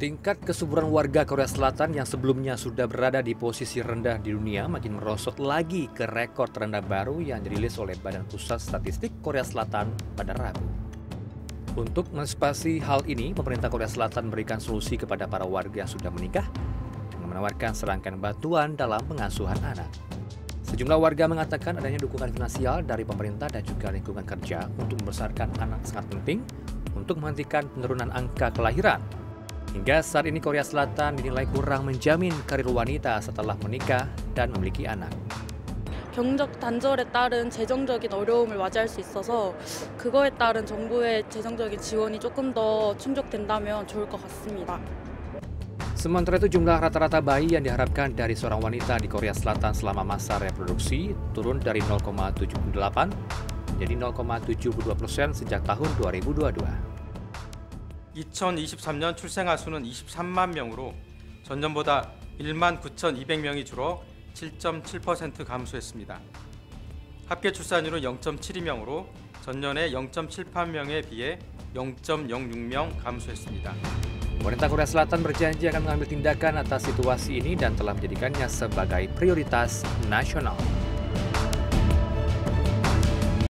Tingkat kesuburan warga Korea Selatan yang sebelumnya sudah berada di posisi rendah di dunia makin merosot lagi ke rekor terendah baru yang dirilis oleh Badan Pusat Statistik Korea Selatan pada Rabu. Untuk mengantisipasi hal ini, pemerintah Korea Selatan memberikan solusi kepada para warga yang sudah menikah dengan menawarkan serangkaian bantuan dalam pengasuhan anak. Sejumlah warga mengatakan adanya dukungan finansial dari pemerintah dan juga lingkungan kerja untuk membesarkan anak sangat penting untuk menghentikan penurunan angka kelahiran. Hingga saat ini Korea Selatan dinilai kurang menjamin karir wanita setelah menikah dan memiliki anak. 경제적 단절에 따른 재정적인 어려움을 맞이할 수 있어서 그거에 따른 정부의 재정적인 지원이 조금 더 충족된다면 좋을 것 같습니다. Sementara itu jumlah rata-rata bayi yang diharapkan dari seorang wanita di Korea Selatan selama masa reproduksi turun dari 0,78 menjadi 0,72% sejak tahun 2022. 2023년 출생아 수는 23만 명으로 전년보다 1만 9,200명이 줄어 7.7% 감소했습니다. 합계 출산율은 0.72명으로 전년의 0.78명에 비해 0.06명 감소했습니다. Pemerintah Korea Selatan berjanji akan mengambil tindakan atas situasi ini dan telah menjadikannya sebagai prioritas nasional.